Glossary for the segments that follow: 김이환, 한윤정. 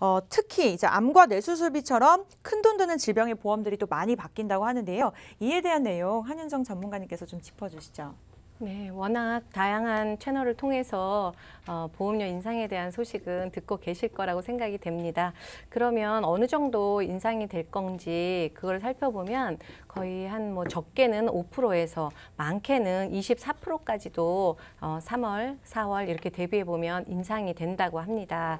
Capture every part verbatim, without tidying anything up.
어, 특히 이제 암과 뇌수술비처럼 큰돈 드는 질병의 보험들이 또 많이 바뀐다고 하는데요. 이에 대한 내용 한윤정 전문가님께서 좀 짚어주시죠. 네, 워낙 다양한 채널을 통해서 어, 보험료 인상에 대한 소식은 듣고 계실 거라고 생각이 됩니다. 그러면 어느 정도 인상이 될 건지 그걸 살펴보면 거의 한 뭐 적게는 오 퍼센트에서 많게는 이십사 퍼센트까지도 어, 삼월, 사월 이렇게 대비해보면 인상이 된다고 합니다.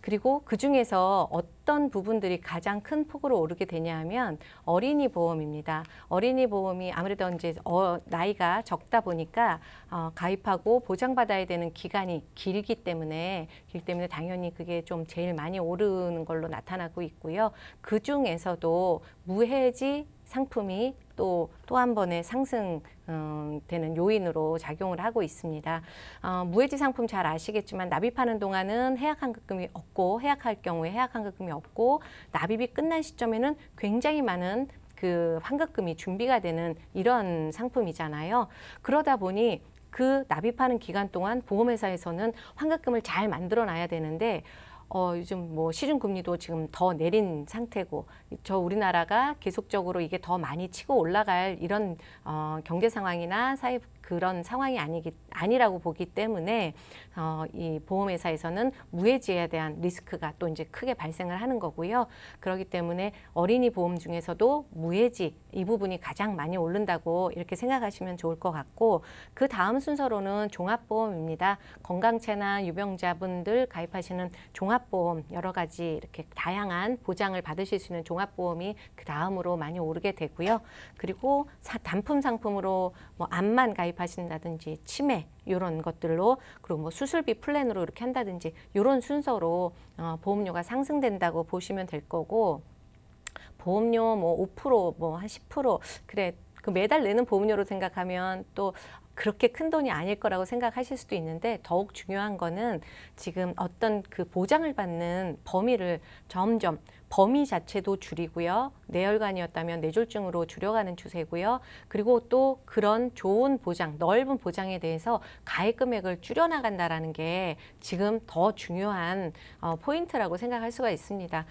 그리고 그중에서 어떤 부분들이 가장 큰 폭으로 오르게 되냐 하면 어린이 보험입니다. 어린이 보험이 아무래도 이제 어, 나이가 적다 보니까 어, 가입하고 보장받아야 되는 기간이 길기 때문에 길기 때문에 당연히 그게 좀 제일 많이 오르는 걸로 나타나고 있고요. 그중에서도 무해지 상품이 또 또 한 번의 상승되는 요인으로 작용을 하고 있습니다. 어, 무해지 상품 잘 아시겠지만 납입하는 동안은 해약환급금이 없고 해약할 경우에 해약환급금이 없고 납입이 끝난 시점에는 굉장히 많은 그 환급금이 준비가 되는 이런 상품이잖아요. 그러다 보니 그 납입하는 기간 동안 보험회사에서는 환급금을 잘 만들어놔야 되는데 어, 요즘 뭐 시중금리도 지금 더 내린 상태고 저 우리나라가 계속적으로 이게 더 많이 치고 올라갈 이런 어, 경제 상황이나 사회 그런 상황이 아니기, 아니라고 보기 때문에 어, 이 보험회사에서는 무해지에 대한 리스크가 또 이제 크게 발생을 하는 거고요. 그렇기 때문에 어린이 보험 중에서도 무해지 이 부분이 가장 많이 오른다고 이렇게 생각하시면 좋을 것 같고 그 다음 순서로는 종합보험입니다. 건강체나 유병자분들 가입하시는 종합보험 여러 가지 이렇게 다양한 보장을 받으실 수 있는 종합보험이 그 다음으로 많이 오르게 되고요. 그리고 사, 단품 상품으로 뭐 암만 가입 가입하신다든지 치매 이런 것들로 그리고 뭐 수술비 플랜으로 이렇게 한다든지 이런 순서로 어, 보험료가 상승된다고 보시면 될 거고 보험료 뭐 오 퍼센트 뭐 한 십 퍼센트 그래 그 매달 내는 보험료로 생각하면 또 그렇게 큰 돈이 아닐 거라고 생각하실 수도 있는데 더욱 중요한 거는 지금 어떤 그 보장을 받는 범위를 점점 범위 자체도 줄이고요. 뇌혈관이었다면 뇌졸중으로 줄여가는 추세고요. 그리고 또 그런 좋은 보장, 넓은 보장에 대해서 가입 금액을 줄여나간다라는 게 지금 더 중요한 어, 포인트라고 생각할 수가 있습니다.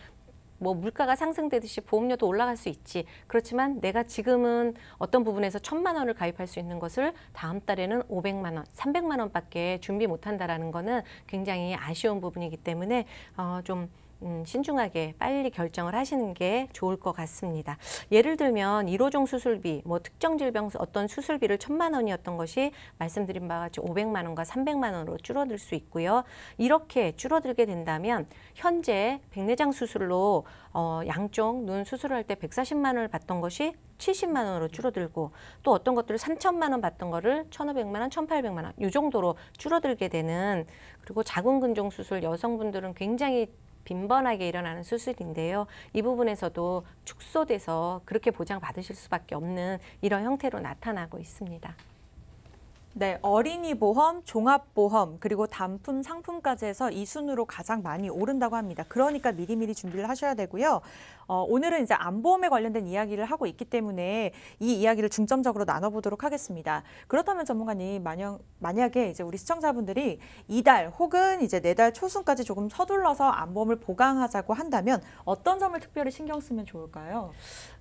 뭐 물가가 상승되듯이 보험료도 올라갈 수 있지. 그렇지만 내가 지금은 어떤 부분에서 천만 원을 가입할 수 있는 것을 다음 달에는 오백만 원, 삼백만 원밖에 준비 못한다라는 거는 굉장히 아쉬운 부분이기 때문에 어, 좀 음, 신중하게 빨리 결정을 하시는 게 좋을 것 같습니다. 예를 들면 일호종 수술비, 뭐 특정 질병 어떤 수술비를 천만 원이었던 것이 말씀드린 바와 같이 오백만 원과 삼백만 원으로 줄어들 수 있고요. 이렇게 줄어들게 된다면 현재 백내장 수술로 어, 양쪽 눈 수술할 때 백사십만 원을 받던 것이 칠십만 원으로 줄어들고 또 어떤 것들을 삼천만 원 받던 거를 천오백만 원, 천팔백만 원 이 정도로 줄어들게 되는 그리고 자궁근종 수술 여성분들은 굉장히 빈번하게 일어나는 수술인데요. 이 부분에서도 축소돼서 그렇게 보장받으실 수밖에 없는 이런 형태로 나타나고 있습니다. 네, 어린이 보험, 종합보험, 그리고 단품 상품까지 해서 이 순으로 가장 많이 오른다고 합니다. 그러니까 미리미리 준비를 하셔야 되고요. 어, 오늘은 이제 암보험에 관련된 이야기를 하고 있기 때문에 이 이야기를 중점적으로 나눠보도록 하겠습니다. 그렇다면 전문가님, 만약, 만약에 이제 우리 시청자분들이 이달 혹은 이제 내달 초순까지 조금 서둘러서 암보험을 보강하자고 한다면 어떤 점을 특별히 신경 쓰면 좋을까요?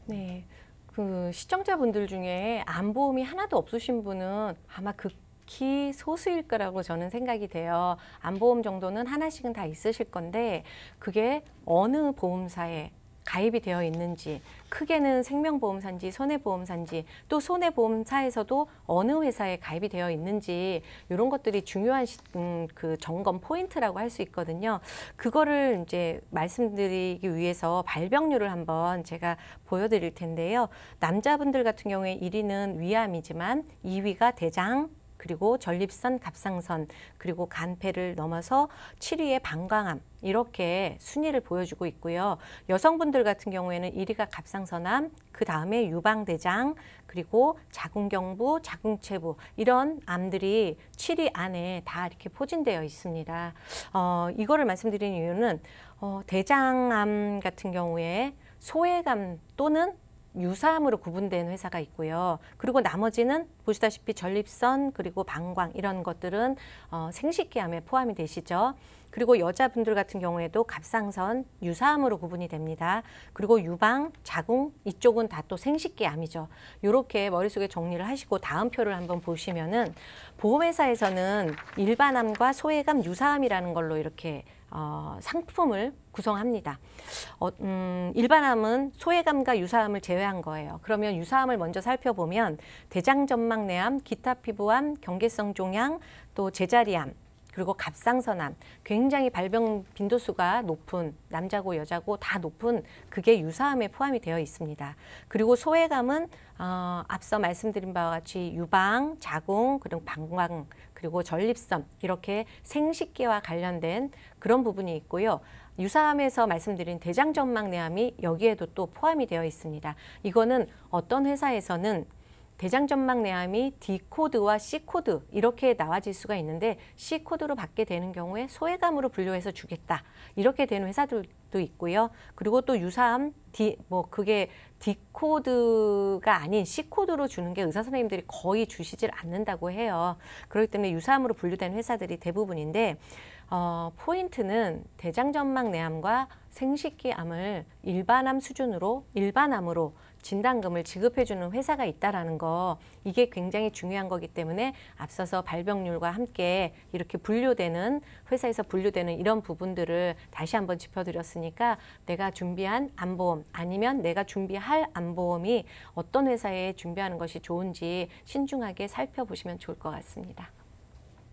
네. 그 시청자분들 중에 암보험이 하나도 없으신 분은 아마 극히 소수일 거라고 저는 생각이 돼요. 암보험 정도는 하나씩은 다 있으실 건데 그게 어느 보험사에 가입이 되어 있는지 크게는 생명보험사인지 손해보험사인지 또 손해보험사에서도 어느 회사에 가입이 되어 있는지 이런 것들이 중요한 시, 음, 그 점검 포인트라고 할 수 있거든요. 그거를 이제 말씀드리기 위해서 발병률을 한번 제가 보여드릴 텐데요. 남자분들 같은 경우에 일 위는 위암이지만 이 위가 대장 그리고 전립선, 갑상선, 그리고 간폐를 넘어서 칠 위의 방광암 이렇게 순위를 보여주고 있고요. 여성분들 같은 경우에는 일 위가 갑상선암, 그 다음에 유방대장, 그리고 자궁경부, 자궁체부 이런 암들이 칠 위 안에 다 이렇게 포진되어 있습니다. 어, 이거를 말씀드리는 이유는 어, 대장암 같은 경우에 소외감 또는 유사암으로 구분된 회사가 있고요. 그리고 나머지는 보시다시피 전립선 그리고 방광 이런 것들은 어, 생식기암에 포함이 되시죠. 그리고 여자분들 같은 경우에도 갑상선, 유사암으로 구분이 됩니다. 그리고 유방, 자궁 이쪽은 다 또 생식기암이죠. 이렇게 머릿속에 정리를 하시고 다음 표를 한번 보시면은 보험회사에서는 일반암과 소외감, 유사암이라는 걸로 이렇게 어, 상품을 구성합니다. 어, 음, 일반암은 소외감과 유사암을 제외한 거예요. 그러면 유사암을 먼저 살펴보면 대장점막내암, 기타피부암, 경계성 종양, 또 제자리암, 그리고 갑상선암, 굉장히 발병 빈도수가 높은, 남자고 여자고 다 높은 그게 유사암에 포함이 되어 있습니다. 그리고 소외감은 어, 앞서 말씀드린 바와 같이 유방, 자궁, 그리고 방광, 그리고 전립선 이렇게 생식기와 관련된 그런 부분이 있고요. 유사암에서 말씀드린 대장점막내암이 여기에도 또 포함이 되어 있습니다. 이거는 어떤 회사에서는 대장점막내암이 D코드와 C코드 이렇게 나와질 수가 있는데 C코드로 받게 되는 경우에 소외감으로 분류해서 주겠다. 이렇게 되는 회사들도 있고요. 그리고 또 유사암, D, 뭐 그게 D코드가 아닌 C코드로 주는 게 의사선생님들이 거의 주시질 않는다고 해요. 그렇기 때문에 유사암으로 분류된 회사들이 대부분인데 어, 포인트는 대장점막내암과 생식기암을 일반암 수준으로 일반암으로 진단금을 지급해주는 회사가 있다라는 거, 이게 굉장히 중요한 거기 때문에 앞서서 발병률과 함께 이렇게 분류되는, 회사에서 분류되는 이런 부분들을 다시 한번 짚어드렸으니까 내가 준비한 암보험 아니면 내가 준비할 암보험이 어떤 회사에 준비하는 것이 좋은지 신중하게 살펴보시면 좋을 것 같습니다.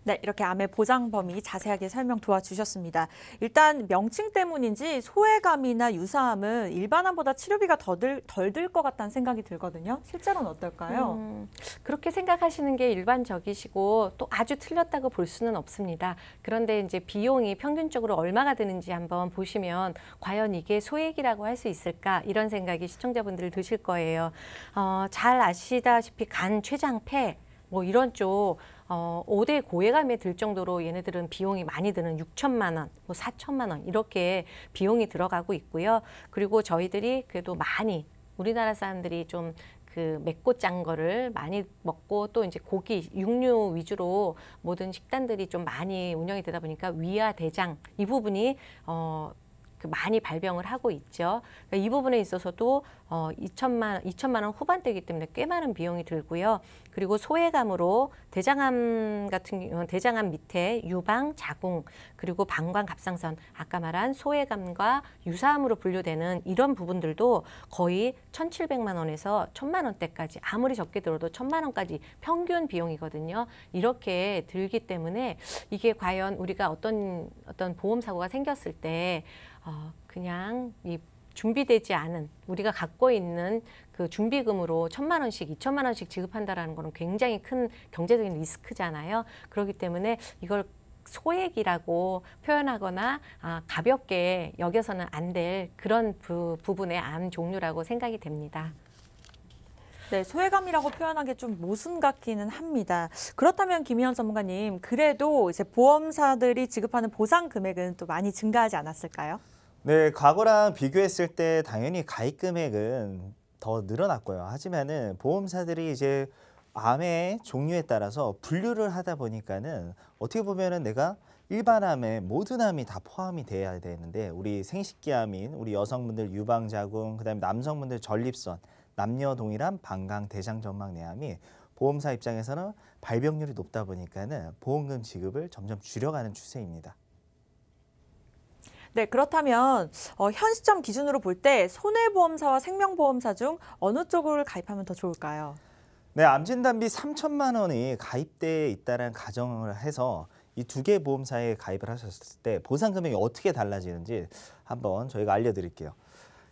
네, 이렇게 암의 보장 범위 자세하게 설명 도와주셨습니다. 일단 명칭 때문인지 소외감이나 유사암은 일반암보다 치료비가 덜 들 것 같다는 생각이 들거든요. 실제로는 어떨까요? 음, 그렇게 생각하시는 게 일반적이시고 또 아주 틀렸다고 볼 수는 없습니다. 그런데 이제 비용이 평균적으로 얼마가 드는지 한번 보시면 과연 이게 소액이라고 할 수 있을까, 이런 생각이 시청자분들 드실 거예요. 어, 잘 아시다시피 간, 췌장, 폐 뭐 이런 쪽 어, 오 대 고액암에 들 정도로 얘네들은 비용이 많이 드는 육천만 원, 뭐 사천만 원 이렇게 비용이 들어가고 있고요. 그리고 저희들이 그래도 많이 우리나라 사람들이 좀 그 맵고 짠 거를 많이 먹고 또 이제 고기, 육류 위주로 모든 식단들이 좀 많이 운영이 되다 보니까 위와 대장 이 부분이 어, 그 많이 발병을 하고 있죠. 그러니까 이 부분에 있어서도 어, 이천만 원 후반대이기 때문에 꽤 많은 비용이 들고요. 그리고 소외감으로 대장암 같은 경우 대장암 밑에 유방, 자궁, 그리고 방광, 갑상선 아까 말한 소외감과 유사암으로 분류되는 이런 부분들도 거의 천칠백만 원에서 천만 원대까지, 아무리 적게 들어도 천만 원까지 평균 비용이거든요. 이렇게 들기 때문에 이게 과연 우리가 어떤 어떤 보험 사고가 생겼을 때 어, 그냥 이 준비되지 않은 우리가 갖고 있는 그 준비금으로 천만 원씩, 이천만 원씩 지급한다라는 거는 굉장히 큰 경제적인 리스크잖아요. 그렇기 때문에 이걸 소액이라고 표현하거나 아, 가볍게 여겨서는 안 될 그런 부, 부분의 암 종류라고 생각이 됩니다. 네, 소외감이라고 표현하기 좀 모순 같기는 합니다. 그렇다면 김이환 전문가님, 그래도 이제 보험사들이 지급하는 보상 금액은 또 많이 증가하지 않았을까요? 네, 과거랑 비교했을 때 당연히 가입 금액은 더 늘어났고요. 하지만은 보험사들이 이제 암의 종류에 따라서 분류를 하다 보니까는 어떻게 보면은 내가 일반암에 모든 암이 다 포함이 돼야 되는데 우리 생식기암인 우리 여성분들 유방자궁, 그다음에 남성분들 전립선, 남녀 동일한 방광, 대장점막내암이 보험사 입장에서는 발병률이 높다 보니까는 보험금 지급을 점점 줄여가는 추세입니다. 네, 그렇다면 어, 현 시점 기준으로 볼 때 손해보험사와 생명보험사 중 어느 쪽을 가입하면 더 좋을까요? 네, 암진단비 삼천만 원이 가입돼 있다는 가정을 해서 이 두 개의 보험사에 가입을 하셨을 때 보상금액이 어떻게 달라지는지 한번 저희가 알려드릴게요.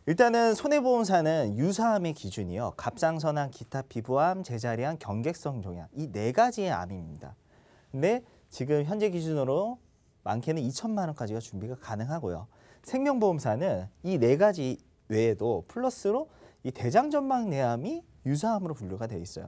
일단은 손해보험사는 유사암의 기준이요, 갑상선암, 기타피부암, 제자리암, 경계성 종양 이 네 가지의 암입니다. 근데 지금 현재 기준으로 많게는 이천만 원까지가 준비가 가능하고요. 생명보험사는 이 네 가지 외에도 플러스로 이 대장점막내암이 유사암으로 분류가 되어 있어요.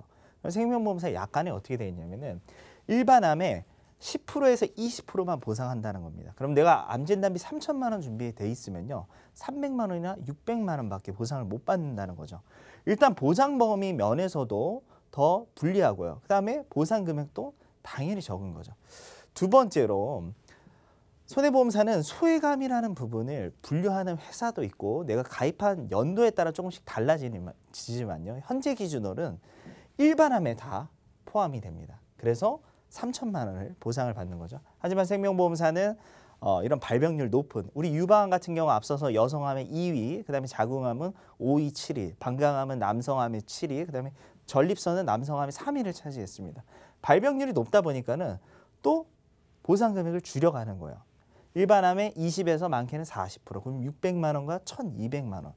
생명보험사 약관에 어떻게 되어 있냐면은 일반암에 십 퍼센트에서 이십 퍼센트만 보상한다는 겁니다. 그럼 내가 암진단비 삼천만 원 준비돼 있으면요, 삼백만 원이나 육백만 원밖에 보상을 못 받는다는 거죠. 일단 보장 범위 면에서도 더 불리하고요. 그다음에 보상 금액도 당연히 적은 거죠. 두 번째로 손해보험사는 소외감이라는 부분을 분류하는 회사도 있고 내가 가입한 연도에 따라 조금씩 달라지지만요. 현재 기준으로는 일반암에 다 포함이 됩니다. 그래서 삼천만 원을 보상을 받는 거죠. 하지만 생명보험사는 어, 이런 발병률 높은 우리 유방암 같은 경우 앞서서 여성암의 이 위, 그다음에 자궁암은 오 위, 칠 위, 방광암은 남성암의 칠 위, 그다음에 전립선은 남성암의 삼 위를 차지했습니다. 발병률이 높다 보니까는 또 보상 금액을 줄여가는 거예요. 일반암의 이십에서 많게는 사십 퍼센트, 그럼 육백만 원과 천이백만 원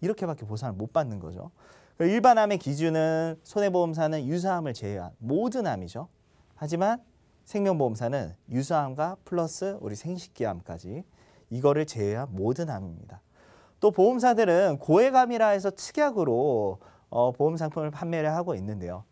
이렇게밖에 보상을 못 받는 거죠. 일반암의 기준은 손해보험사는 유사암을 제외한 모든 암이죠. 하지만 생명보험사는 유사암과 플러스 우리 생식기암까지 이거를 제외한 모든 암입니다. 또 보험사들은 고액암이라 해서 특약으로 어, 보험 상품을 판매를 하고 있는데요.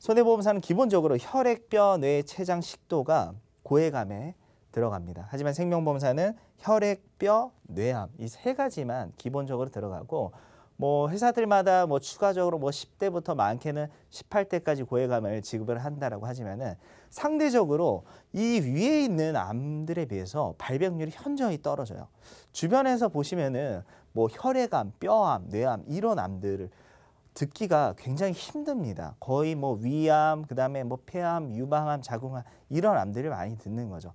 손해보험사는 기본적으로 혈액뼈, 뇌, 췌장, 식도가 고액암에 들어갑니다. 하지만 생명보험사는 혈액뼈, 뇌암 이 세 가지만 기본적으로 들어가고 뭐 회사들마다 뭐 추가적으로 뭐 십 대부터 많게는 십팔 대까지 고액암을 지급을 한다라고 하지만은 상대적으로 이 위에 있는 암들에 비해서 발병률이 현저히 떨어져요. 주변에서 보시면은 뭐 혈액암, 뼈암, 뇌암 이런 암들을 듣기가 굉장히 힘듭니다. 거의 뭐 위암, 그다음에 뭐 폐암, 유방암, 자궁암 이런 암들을 많이 듣는 거죠.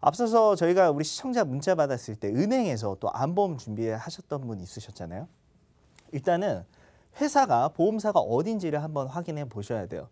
앞서서 저희가 우리 시청자 문자 받았을 때 은행에서 또 암보험 준비하셨던 분 있으셨잖아요. 일단은 회사가 보험사가 어딘지를 한번 확인해 보셔야 돼요.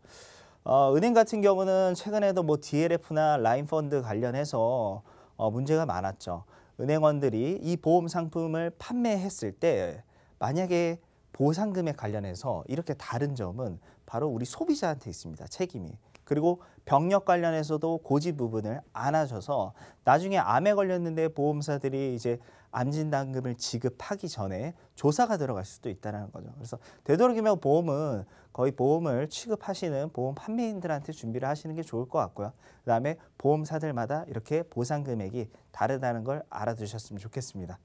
어, 은행 같은 경우는 최근에도 뭐 디 엘 에프나 라인펀드 관련해서 어, 문제가 많았죠. 은행원들이 이 보험 상품을 판매했을 때 만약에 보상금액 관련해서 이렇게 다른 점은 바로 우리 소비자한테 있습니다. 책임이. 그리고 병력 관련해서도 고지 부분을 안 하셔서 나중에 암에 걸렸는데 보험사들이 이제 암진단금을 지급하기 전에 조사가 들어갈 수도 있다는 거죠. 그래서 되도록이면 보험은 거의 보험을 취급하시는 보험 판매인들한테 준비를 하시는 게 좋을 것 같고요. 그다음에 보험사들마다 이렇게 보상금액이 다르다는 걸 알아두셨으면 좋겠습니다.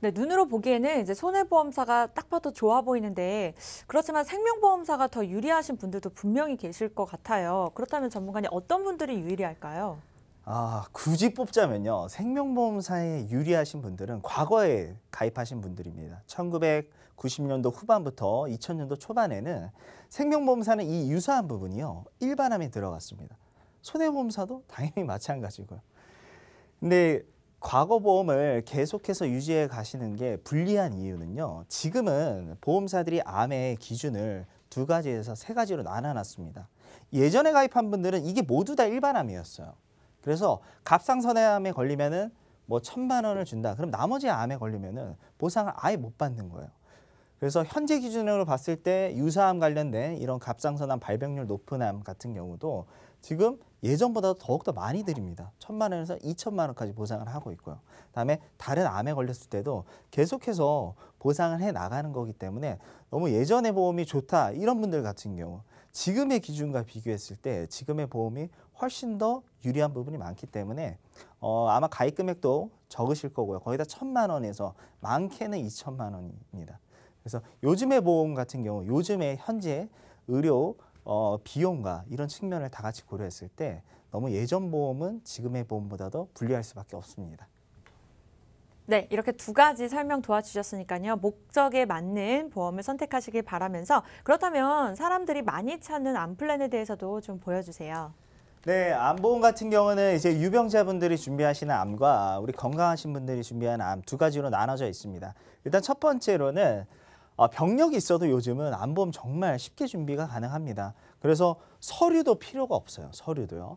네, 눈으로 보기에는 이제 손해보험사가 딱 봐도 좋아 보이는데 그렇지만 생명보험사가 더 유리하신 분들도 분명히 계실 것 같아요. 그렇다면 전문가님 어떤 분들이 유리할까요? 아, 굳이 뽑자면요. 생명보험사에 유리하신 분들은 과거에 가입하신 분들입니다. 천구백구십 년도 후반부터 이천 년도 초반에는 생명보험사는 이 유사한 부분이요. 일반암에 들어갔습니다. 손해보험사도 당연히 마찬가지고요. 근데 과거 보험을 계속해서 유지해 가시는 게 불리한 이유는요. 지금은 보험사들이 암의 기준을 두 가지에서 세 가지로 나눠놨습니다. 예전에 가입한 분들은 이게 모두 다 일반암이었어요. 그래서 갑상선암에 걸리면은 뭐 천만 원을 준다. 그럼 나머지 암에 걸리면은 보상을 아예 못 받는 거예요. 그래서 현재 기준으로 봤을 때 유사암 관련된 이런 갑상선암 발병률 높은 암 같은 경우도 지금 예전보다 더욱더 많이 드립니다. 천만 원에서 이천만 원까지 보상을 하고 있고요. 그다음에 다른 암에 걸렸을 때도 계속해서 보상을 해나가는 거기 때문에 너무 예전의 보험이 좋다 이런 분들 같은 경우 지금의 기준과 비교했을 때 지금의 보험이 훨씬 더 유리한 부분이 많기 때문에 어, 아마 가입 금액도 적으실 거고요. 거의 다 천만 원에서 많게는 이천만 원입니다. 그래서 요즘의 보험 같은 경우 요즘의 현재 의료 어, 비용과 이런 측면을 다 같이 고려했을 때 너무 예전 보험은 지금의 보험보다 더 불리할 수밖에 없습니다. 네, 이렇게 두 가지 설명 도와주셨으니까요. 목적에 맞는 보험을 선택하시길 바라면서 그렇다면 사람들이 많이 찾는 암플랜에 대해서도 좀 보여주세요. 네, 암보험 같은 경우는 이제 유병자분들이 준비하시는 암과 우리 건강하신 분들이 준비하는 암 두 가지로 나눠져 있습니다. 일단 첫 번째로는 병력이 있어도 요즘은 암보험 정말 쉽게 준비가 가능합니다. 그래서 서류도 필요가 없어요. 서류도요.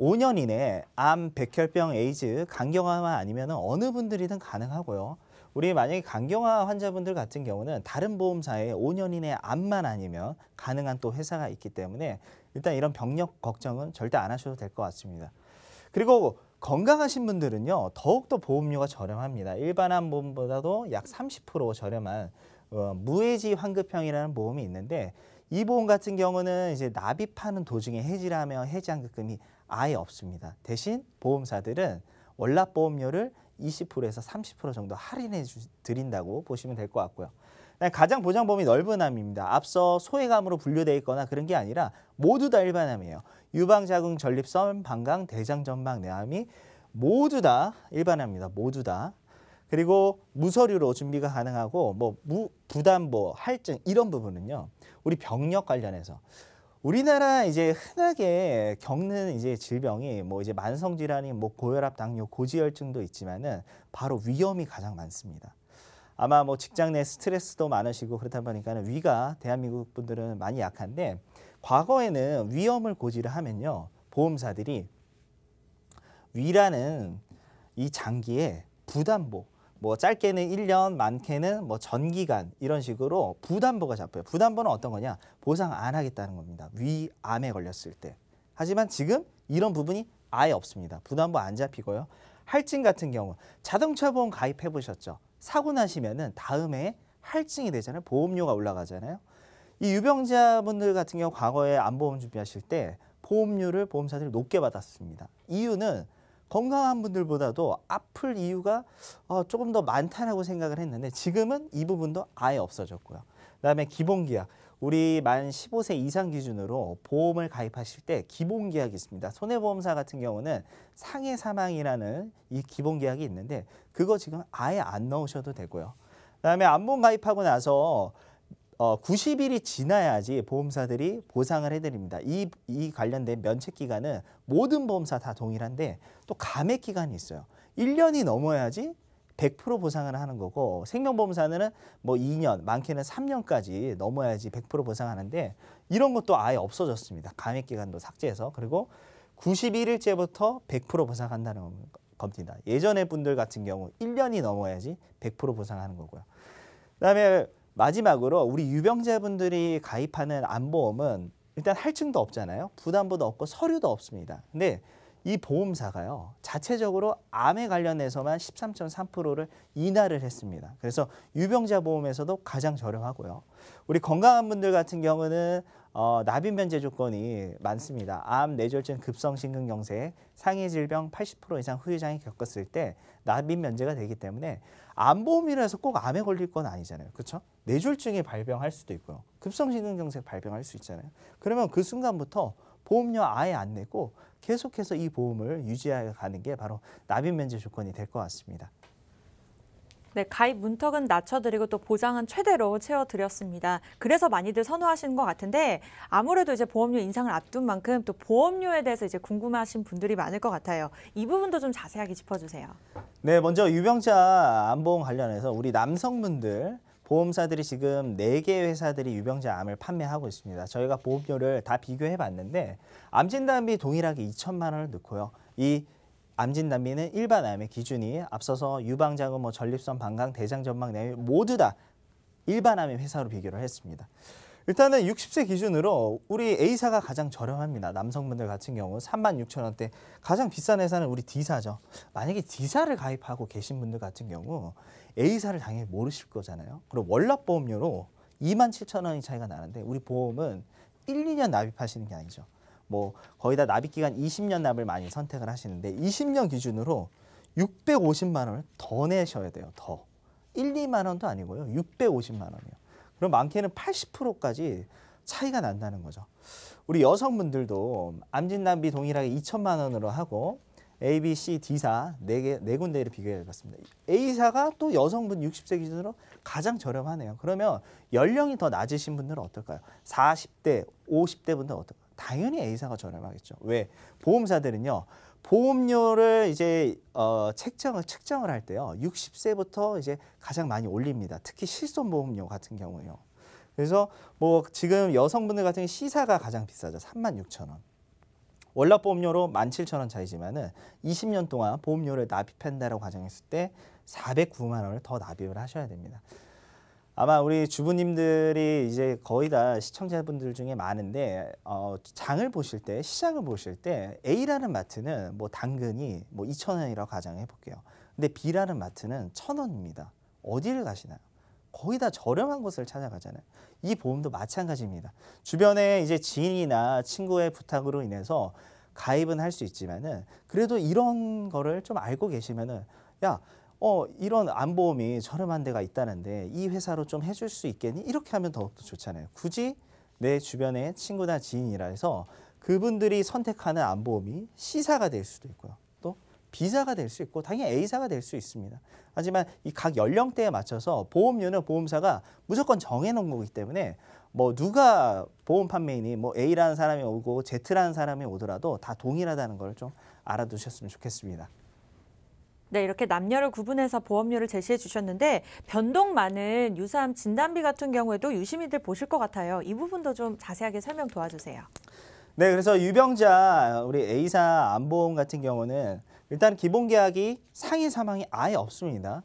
오 년 이내 암, 백혈병, 에이즈, 간경암 아니면 어느 분들이든 가능하고요. 우리 만약에 간경암 환자분들 같은 경우는 다른 보험사에 오 년 이내 암만 아니면 가능한 또 회사가 있기 때문에 일단 이런 병력 걱정은 절대 안 하셔도 될 것 같습니다. 그리고 건강하신 분들은요. 더욱더 보험료가 저렴합니다. 일반암 보험보다도 약 삼십 퍼센트 저렴한 어, 무해지 환급형이라는 보험이 있는데 이 보험 같은 경우는 이제 납입하는 도중에 해지라며 해지 환급금이 아예 없습니다. 대신 보험사들은 월납 보험료를 이십 퍼센트에서 삼십 퍼센트 정도 할인해 주, 드린다고 보시면 될 것 같고요. 가장 보장 범위 넓은 암입니다. 앞서 소외감으로 분류되어 있거나 그런 게 아니라 모두 다 일반암이에요. 유방, 자궁, 전립선, 방광, 대장, 전방, 뇌암이 모두 다 일반화입니다. 모두 다. 그리고 무서류로 준비가 가능하고 뭐 무, 부담보, 할증 이런 부분은요. 우리 병력 관련해서 우리나라 이제 흔하게 겪는 이제 질병이 뭐 이제 만성 질환이 뭐 고혈압, 당뇨, 고지혈증도 있지만은 바로 위염이 가장 많습니다. 아마 뭐 직장 내 스트레스도 많으시고 그렇다 보니까는 위가 대한민국 분들은 많이 약한데 과거에는 위염을 고지를 하면요. 보험사들이 위라는 이 장기에 부담보, 뭐 짧게는 일 년, 많게는 뭐 전기간 이런 식으로 부담보가 잡혀요. 부담보는 어떤 거냐? 보상 안 하겠다는 겁니다. 위암에 걸렸을 때. 하지만 지금 이런 부분이 아예 없습니다. 부담보 안 잡히고요. 할증 같은 경우 자동차 보험 가입해 보셨죠? 사고 나시면은 다음에 할증이 되잖아요. 보험료가 올라가잖아요. 이 유병자분들 같은 경우 과거에 암보험 준비하실 때 보험료를 보험사들이 높게 받았습니다. 이유는 건강한 분들보다도 아플 이유가 조금 더 많다라고 생각을 했는데 지금은 이 부분도 아예 없어졌고요. 그다음에 기본계약, 우리 만 십오 세 이상 기준으로 보험을 가입하실 때 기본계약이 있습니다. 손해보험사 같은 경우는 상해 사망이라는 이 기본계약이 있는데 그거 지금 아예 안 넣으셔도 되고요. 그다음에 암보험 가입하고 나서 어, 구십 일이 지나야지 보험사들이 보상을 해드립니다. 이, 이 관련된 면책기간은 모든 보험사 다 동일한데 또 감액기간이 있어요. 일 년이 넘어야지 백 퍼센트 보상을 하는 거고 생명보험사는 뭐 이 년, 많게는 삼 년까지 넘어야지 백 퍼센트 보상하는데 이런 것도 아예 없어졌습니다. 감액기간도 삭제해서. 그리고 구십일 일째부터 백 퍼센트 보상한다는 겁니다. 예전의 분들 같은 경우 일 년이 넘어야지 백 퍼센트 보상하는 거고요. 그다음에 마지막으로 우리 유병자분들이 가입하는 암보험은 일단 할증도 없잖아요. 부담보도 없고 서류도 없습니다. 근데 이 보험사가요. 자체적으로 암에 관련해서만 십삼 점 삼 퍼센트를 인하를 했습니다. 그래서 유병자 보험에서도 가장 저렴하고요. 우리 건강한 분들 같은 경우는 어, 납입 면제 조건이 많습니다. 암, 뇌졸중, 급성심근경색, 상해 질병 팔십 퍼센트 이상 후유장애 겪었을 때 납입 면제가 되기 때문에 암보험이라 해서 꼭 암에 걸릴 건 아니잖아요. 그렇죠? 뇌졸중이 발병할 수도 있고요. 급성심근경색 발병할 수 있잖아요. 그러면 그 순간부터 보험료 아예 안 내고 계속해서 이 보험을 유지해가는 게 바로 납입 면제 조건이 될 것 같습니다. 네, 가입 문턱은 낮춰드리고 또 보장은 최대로 채워드렸습니다. 그래서 많이들 선호하시는 것 같은데 아무래도 이제 보험료 인상을 앞둔 만큼 또 보험료에 대해서 이제 궁금하신 분들이 많을 것 같아요. 이 부분도 좀 자세하게 짚어주세요. 네, 먼저 유병자 암보험 관련해서 우리 남성분들 보험사들이 지금 네 개 회사들이 유병자 암을 판매하고 있습니다. 저희가 보험료를 다 비교해봤는데 암진단비 동일하게 이천만 원을 넣고요. 이 암진단비는 일반 암의 기준이 앞서서 유방자금, 뭐 전립선, 방광, 대장 전막 내외 모두 다 일반 암의 회사로 비교를 했습니다. 일단은 육십 세 기준으로 우리 A사가 가장 저렴합니다. 남성분들 같은 경우 삼만 육천 원대. 가장 비싼 회사는 우리 D사죠. 만약에 D사를 가입하고 계신 분들 같은 경우 A사를 당연히 모르실 거잖아요. 그럼 월납 보험료로 이만 칠천 원이 차이가 나는데 우리 보험은 일, 이 년 납입하시는 게 아니죠. 뭐 거의 다 납입 기간 이십 년 납을 많이 선택을 하시는데 이십 년 기준으로 육백오십만 원을 더 내셔야 돼요. 더. 일, 이만 원도 아니고요. 육백오십만 원이요. 그럼 많게는 팔십 퍼센트까지 차이가 난다는 거죠. 우리 여성분들도 암진단비 동일하게 이천만 원으로 하고 A, B, C, D사 네 개, 네 군데를 비교해봤습니다. A사가 또 여성분 육십 세 기준으로 가장 저렴하네요. 그러면 연령이 더 낮으신 분들은 어떨까요? 사십 대, 오십 대 분들은 어떨까요? 당연히 A사가 저렴하겠죠. 왜? 보험사들은요. 보험료를 이제 어, 책정을 측정을 할 때요. 육십 세부터 이제 가장 많이 올립니다. 특히 실손보험료 같은 경우에요. 그래서 뭐 지금 여성분들 같은 경우 C사가 가장 비싸죠. 삼만 육천 원. 월납 보험료로 만 칠천 원 차이지만은 이십 년 동안 보험료를 납입한다라고 가정했을 때 사백구만 원을 더 납입을 하셔야 됩니다. 아마 우리 주부님들이 이제 거의 다 시청자분들 중에 많은데 어, 장을 보실 때, 시장을 보실 때 A라는 마트는 뭐 당근이 뭐 이천 원이라고 가정해 볼게요. 근데 B라는 마트는 천 원입니다. 어디를 가시나요? 거의 다 저렴한 곳을 찾아가잖아요. 이 보험도 마찬가지입니다. 주변에 이제 지인이나 친구의 부탁으로 인해서 가입은 할 수 있지만은 그래도 이런 거를 좀 알고 계시면은 야, 어, 이런 암보험이 저렴한 데가 있다는데 이 회사로 좀 해줄 수 있겠니? 이렇게 하면 더욱더 좋잖아요. 굳이 내 주변의 친구나 지인이라 해서 그분들이 선택하는 암보험이 C사가 될 수도 있고요. 또 B사가 될 수 있고 당연히 A사가 될 수 있습니다. 하지만 이 각 연령대에 맞춰서 보험료는 보험사가 무조건 정해놓은 거기 때문에 뭐 누가 보험 판매인이 뭐 A라는 사람이 오고 Z라는 사람이 오더라도 다 동일하다는 걸 좀 알아두셨으면 좋겠습니다. 네, 이렇게 남녀를 구분해서 보험료를 제시해 주셨는데 변동 많은 유사암 진단비 같은 경우에도 유심히들 보실 것 같아요. 이 부분도 좀 자세하게 설명 도와주세요. 네, 그래서 유병자 우리 A사 암보험 같은 경우는 일단 기본계약이 상해 사망이 아예 없습니다.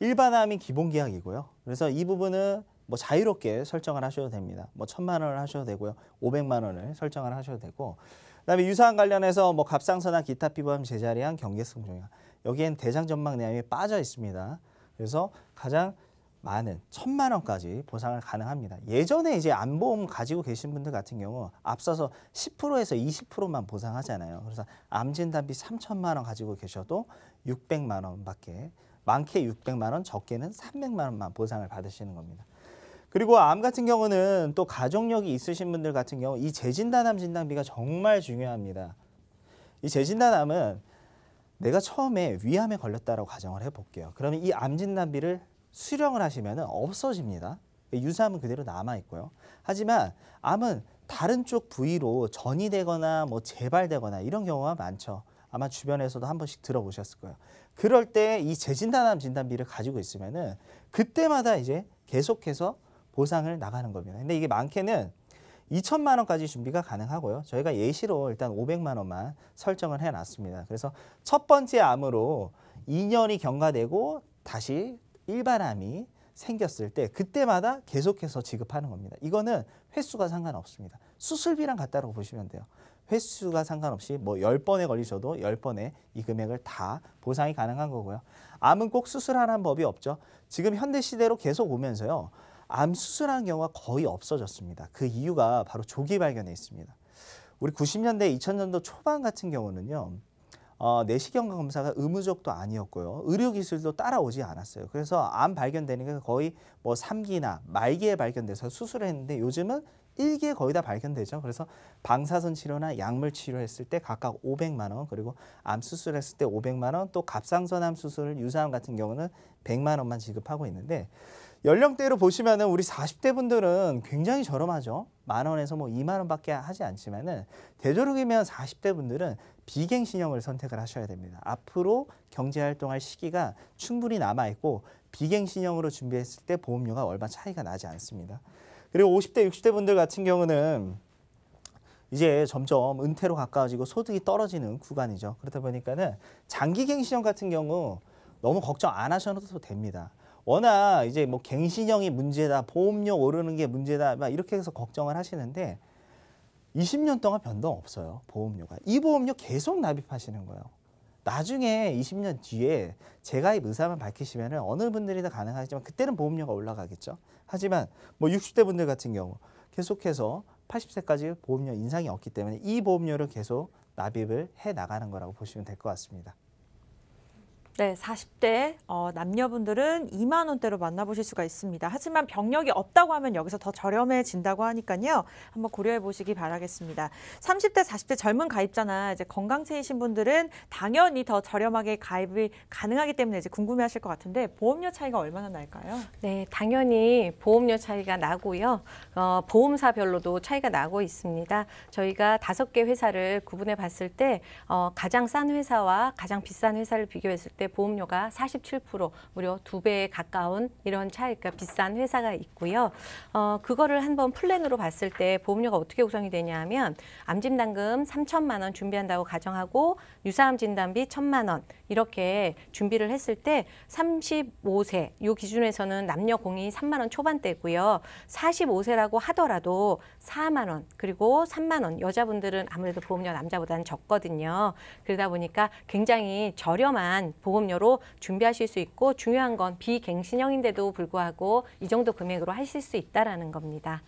일반암이 기본계약이고요. 그래서 이 부분은 뭐 자유롭게 설정을 하셔도 됩니다. 뭐 천만 원을 하셔도 되고요. 오백만 원을 설정을 하셔도 되고 그다음에 유사암 관련해서 뭐 갑상선이나 기타 피부암, 제자리암, 경계성 종양 여기엔 대장전막내암이 빠져 있습니다. 그래서 가장 많은 천만 원까지 보상을 가능합니다. 예전에 이제 암보험 가지고 계신 분들 같은 경우 앞서서 십 퍼센트에서 이십 퍼센트만 보상하잖아요. 그래서 암진단비 삼천만 원 가지고 계셔도 육백만 원밖에 많게 육백만 원, 적게는 삼백만 원만 보상을 받으시는 겁니다. 그리고 암 같은 경우는 또 가족력이 있으신 분들 같은 경우 이 재진단암 진단비가 정말 중요합니다. 이 재진단암은 내가 처음에 위암에 걸렸다라고 가정을 해볼게요. 그러면 이 암진단비를 수령을 하시면 없어집니다. 유사암은 그대로 남아있고요. 하지만 암은 다른 쪽 부위로 전이 되거나 뭐 재발되거나 이런 경우가 많죠. 아마 주변에서도 한 번씩 들어보셨을 거예요. 그럴 때 이 재진단암 진단비를 가지고 있으면은 그때마다 이제 계속해서 보상을 나가는 겁니다. 근데 이게 많게는 이천만 원까지 준비가 가능하고요. 저희가 예시로 일단 오백만 원만 설정을 해놨습니다. 그래서 첫 번째 암으로 이 년이 경과되고 다시 일반암이 생겼을 때 그때마다 계속해서 지급하는 겁니다. 이거는 횟수가 상관없습니다. 수술비랑 같다고 보시면 돼요. 횟수가 상관없이 뭐 열 번에 걸리셔도 열 번에 이 금액을 다 보상이 가능한 거고요. 암은 꼭 수술하라는 법이 없죠. 지금 현대시대로 계속 오면서요. 암 수술하는 경우가 거의 없어졌습니다. 그 이유가 바로 조기 발견에 있습니다. 우리 구십 년대, 이천 년도 초반 같은 경우는요. 어, 내시경 검사가 의무적도 아니었고요. 의료기술도 따라오지 않았어요. 그래서 암 발견되는 게 거의 뭐 삼 기나 말기에 발견돼서 수술을 했는데 요즘은 일 기에 거의 다 발견되죠. 그래서 방사선 치료나 약물 치료했을 때 각각 오백만 원, 그리고 암 수술했을 때 오백만 원, 또 갑상선암 수술, 유사암 같은 경우는 백만 원만 지급하고 있는데 연령대로 보시면은 우리 사십 대 분들은 굉장히 저렴하죠. 만 원에서 뭐 이만 원밖에 하지 않지만은 되도록이면 사십 대 분들은 비갱신형을 선택을 하셔야 됩니다. 앞으로 경제활동할 시기가 충분히 남아있고 비갱신형으로 준비했을 때 보험료가 얼마 차이가 나지 않습니다. 그리고 오십 대, 육십 대 분들 같은 경우는 이제 점점 은퇴로 가까워지고 소득이 떨어지는 구간이죠. 그렇다 보니까는 장기갱신형 같은 경우 너무 걱정 안 하셔도 됩니다. 워낙 이제 뭐 갱신형이 문제다, 보험료 오르는 게 문제다 막 이렇게 해서 걱정을 하시는데 이십 년 동안 변동 없어요, 보험료가. 이 보험료 계속 납입하시는 거예요. 나중에 이십 년 뒤에 재가입 의사만 밝히시면 어느 분들이나 가능하지만 그때는 보험료가 올라가겠죠. 하지만 뭐 육십 대 분들 같은 경우 계속해서 팔십 세까지 보험료 인상이 없기 때문에 이 보험료를 계속 납입을 해 나가는 거라고 보시면 될 것 같습니다. 네, 사십 대 어, 남녀분들은 이만 원대로 만나보실 수가 있습니다. 하지만 병력이 없다고 하면 여기서 더 저렴해진다고 하니까요. 한번 고려해 보시기 바라겠습니다. 삼십 대, 사십 대 젊은 가입자나 이제 건강체이신 분들은 당연히 더 저렴하게 가입이 가능하기 때문에 이제 궁금해하실 것 같은데 보험료 차이가 얼마나 날까요? 네, 당연히 보험료 차이가 나고요. 어, 보험사별로도 차이가 나고 있습니다. 저희가 다섯 개 회사를 구분해 봤을 때 어, 가장 싼 회사와 가장 비싼 회사를 비교했을 때 보험료가 사십칠 퍼센트 무려 두 배에 가까운 이런 차이가 비싼 회사가 있고요. 어, 그거를 한번 플랜으로 봤을 때 보험료가 어떻게 구성이 되냐면 암진단금 삼천만 원 준비한다고 가정하고 유사암 진단비 천만 원 이렇게 준비를 했을 때 삼십오 세 이 기준에서는 남녀 공이 삼만 원 초반대고요. 사십오 세라고 하더라도 사만 원 그리고 삼만 원 여자분들은 아무래도 보험료 남자보다는 적거든요. 그러다 보니까 굉장히 저렴한 보험료로 준비하실 수 있고 중요한 건 비갱신형인데도 불구하고 이 정도 금액으로 하실 수 있다라는 겁니다.